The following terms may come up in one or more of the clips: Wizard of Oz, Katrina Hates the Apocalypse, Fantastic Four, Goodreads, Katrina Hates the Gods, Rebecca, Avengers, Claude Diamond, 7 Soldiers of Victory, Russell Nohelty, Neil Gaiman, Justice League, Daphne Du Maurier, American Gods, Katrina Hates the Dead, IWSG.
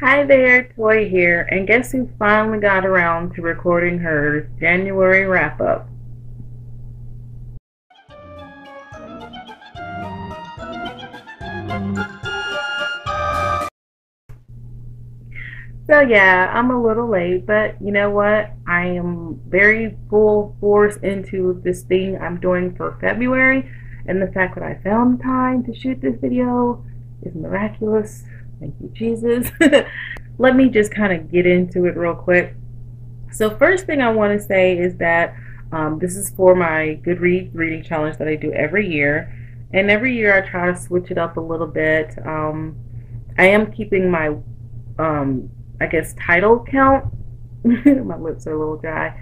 Hi there, Toy here, and guess who finally got around to recording her January wrap-up. So yeah, I'm a little late, but you know what? I am very full force into this thing I'm doing for February, and the fact that I found time to shoot this video is miraculous. Thank you, Jesus. Let me just kind of get into it real quick. So first thing I want to say is that this is for my Goodreads reading challenge that I do every year. And every year I try to switch it up a little bit. I am keeping my, I guess, title count. My lips are a little dry.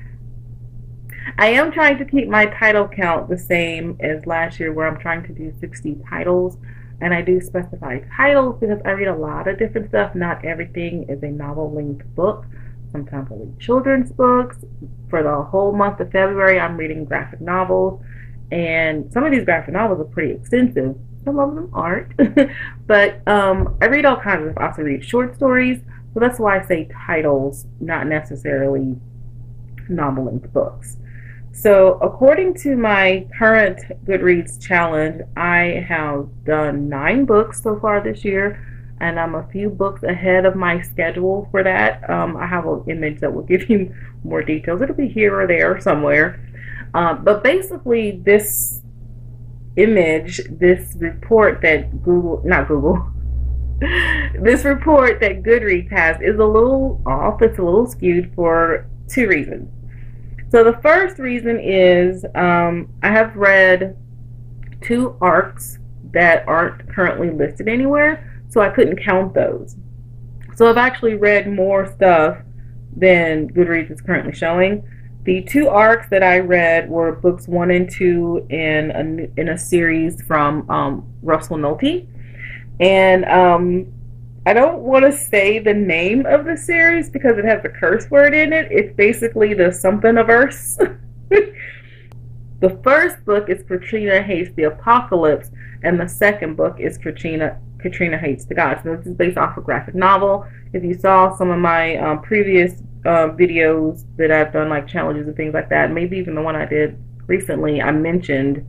I am trying to keep my title count the same as last year, where I'm trying to do 60 titles. And I do specify titles because I read a lot of different stuff. Not everything is a novel-length book. Sometimes I read children's books. For the whole month of February, I'm reading graphic novels. And some of these graphic novels are pretty extensive. Some of them aren't. But I read all kinds of stuff. I also read short stories. So that's why I say titles, not necessarily novel-length books. So according to my current Goodreads challenge, I have done 9 books so far this year, and I'm a few books ahead of my schedule for that. I have an image that will give you more details. It'll be here or there somewhere. But basically this image, this report that this report that Goodreads has is a little off. It's a little skewed for 2 reasons. So the first reason is I have read 2 arcs that aren't currently listed anywhere, so I couldn't count those. So I've actually read more stuff than Goodreads is currently showing. The 2 arcs that I read were books 1 and 2 in a series from Russell Nohelty, and I don't want to say the name of the series because it has a curse word in it. It's basically the something-averse. The first book is Katrina Hates the Apocalypse, and the second book is Katrina Hates the Gods. And this is based off a graphic novel. If you saw some of my previous videos that I've done, like challenges and things like that, maybe even the one I did recently, I mentioned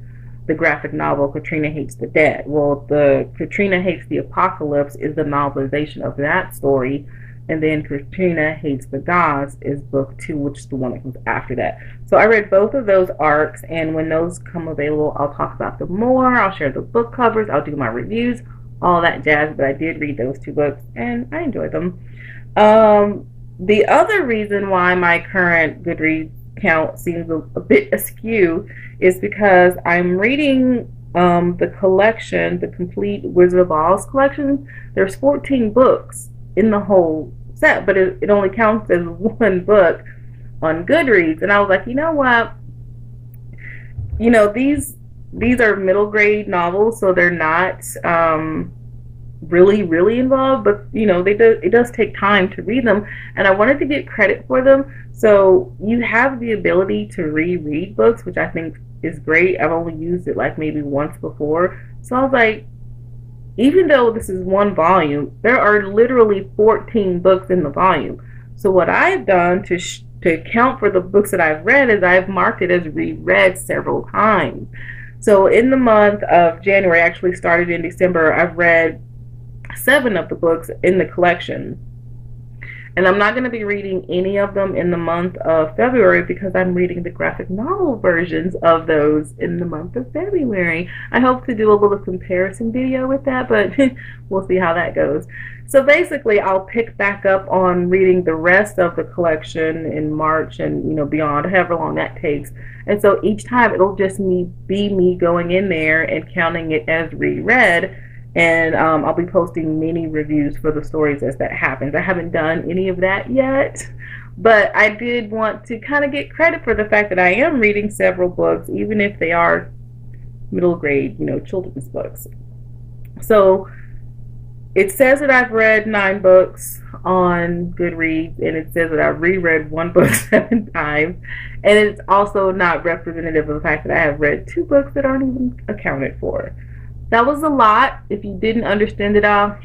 the graphic novel Katrina Hates the Dead. Well, the Katrina Hates the Apocalypse is the novelization of that story, and then Katrina Hates the Gods is book 2, which is the one that comes after that. So I read both of those arcs, and when those come available, I'll talk about them more. I'll share the book covers, I'll do my reviews, all that jazz, but I did read those 2 books, and I enjoyed them. The other reason why my current Goodreads count seems a bit askew is because I'm reading the complete Wizard of Oz collection. There's 14 books in the whole set, but it only counts as 1 book on Goodreads. And I was like, you know what, you know, these are middle grade novels, so they're not really, really involved, but you know, it does take time to read them, and I wanted to get credit for them. So you have the ability to reread books, which I think is great. I've only used it like maybe once before. So I was like, even though this is 1 volume, there are literally 14 books in the volume. So what I've done to account for the books that I've read is I've marked it as reread several times. So in the month of January, actually started in December, I've read 7 of the books in the collection, and I'm not going to be reading any of them in the month of February because I'm reading the graphic novel versions of those in the month of February. I hope to do a little comparison video with that, but we'll see how that goes. So basically, I'll pick back up on reading the rest of the collection in March and, you know, beyond, however long that takes. And so each time it'll just be me going in there and counting it as reread. And I'll be posting mini reviews for the stories as that happens. I haven't done any of that yet, but I did want to kind of get credit for the fact that I am reading several books, even if they are middle grade, you know, children's books. So it says that I've read 9 books on Goodreads, and it says that I've reread 1 book 7 times, and it's also not representative of the fact that I have read 2 books that aren't even accounted for. That was a lot. If you didn't understand it all,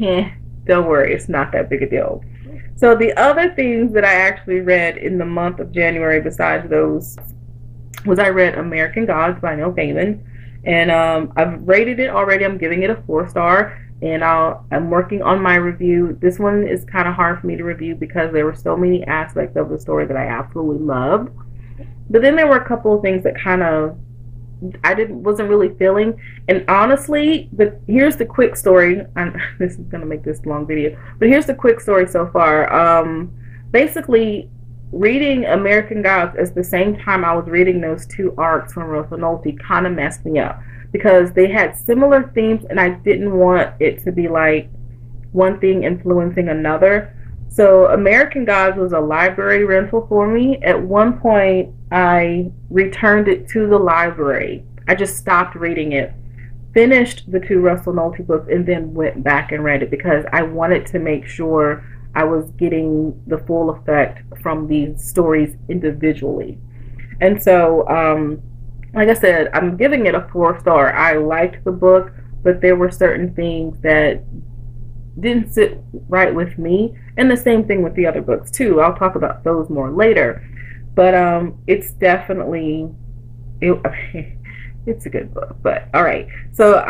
Don't worry, it's not that big a deal. So the other things that I actually read in the month of January besides those was I read American Gods by Neil Gaiman. And I've rated it already. I'm giving it a 4-star. And I'm working on my review. This one is kind of hard for me to review because there were so many aspects of the story that I absolutely loved. But then there were a couple of things that kind of I wasn't really feeling. And honestly, here's the quick story. This is going to make this long video. But here's the quick story so far. Basically, reading American Gods at the same time I was reading those two arcs from Russell Nohelty kind of messed me up, because they had similar themes and I didn't want it to be like one thing influencing another. So American Gods was a library rental for me. At one point, I returned it to the library. I just stopped reading it, finished the two Russell Nohelty books, and then went back and read it because I wanted to make sure I was getting the full effect from these stories individually. And so, like I said, I'm giving it a 4-star. I liked the book, but there were certain things that didn't sit right with me, and the same thing with the other books too. I'll talk about those more later, but it's definitely it's a good book. But all right, so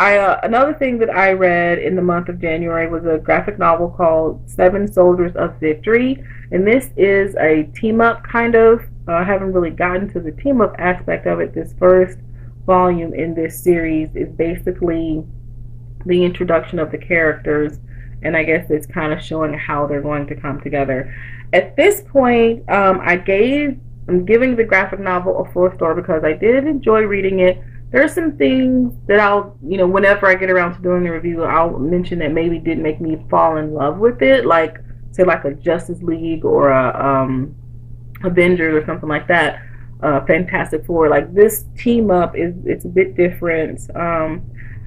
another thing that I read in the month of January was a graphic novel called 7 Soldiers of Victory, and this is a team up kind of. I haven't really gotten to the team up aspect of it. This first volume in this series is basically the introduction of the characters. And I guess it's kind of showing how they're going to come together. At this point, I'm giving the graphic novel a 4-star because I did enjoy reading it. There are some things that I'll, whenever I get around to doing a review, I'll mention that maybe didn't make me fall in love with it. Like, say, like a Justice League or a Avengers or something like that. Fantastic Four. Like, this team up it's a bit different.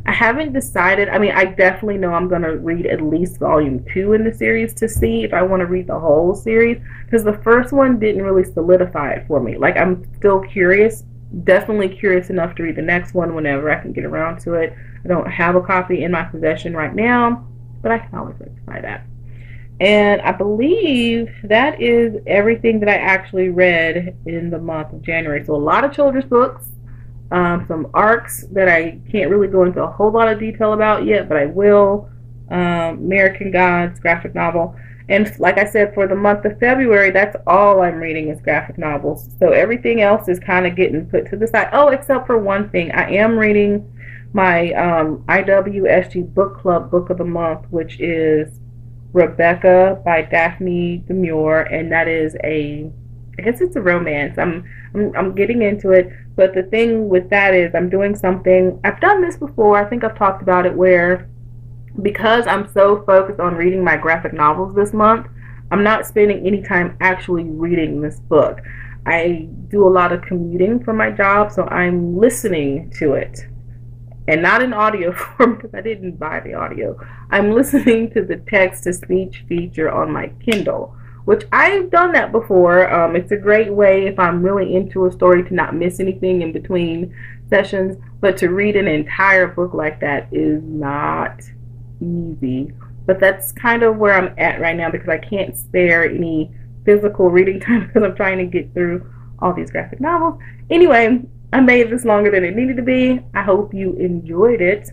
I haven't decided. I mean, I definitely know I'm going to read at least volume 2 in the series to see if I want to read the whole series, because the first one didn't really solidify it for me. Like, I'm still curious, definitely curious enough to read the next one whenever I can get around to it. I don't have a copy in my possession right now, but I can always rectify that. And I believe that is everything that I actually read in the month of January. So a lot of children's books. Some arcs that I can't really go into a whole lot of detail about yet, but I will. American Gods, graphic novel. And like I said, for the month of February, that's all I'm reading is graphic novels. So everything else is kind of getting put to the side. Oh, except for one thing. I am reading my IWSG Book Club Book of the Month, which is Rebecca by Daphne Du Maurier, and that is I guess it's a romance. I'm getting into it, but the thing with that is I'm doing something. I've done this before. I think I've talked about it, where because I'm so focused on reading my graphic novels this month, I'm not spending any time actually reading this book. I do a lot of commuting for my job, so I'm listening to it, and not in audio form because I didn't buy the audio. I'm listening to the text-to-speech feature on my Kindle, which I've done that before. It's a great way, if I'm really into a story, to not miss anything in between sessions, but to read an entire book like that is not easy. But that's kind of where I'm at right now, because I can't spare any physical reading time because I'm trying to get through all these graphic novels. Anyway, I made this longer than it needed to be. I hope you enjoyed it.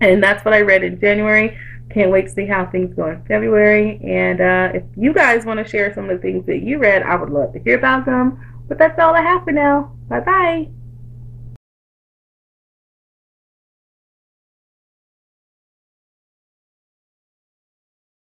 And that's what I read in January. Can't wait to see how things go in February. And if you guys want to share some of the things that you read, I would love to hear about them. But that's all I have for now. Bye-bye.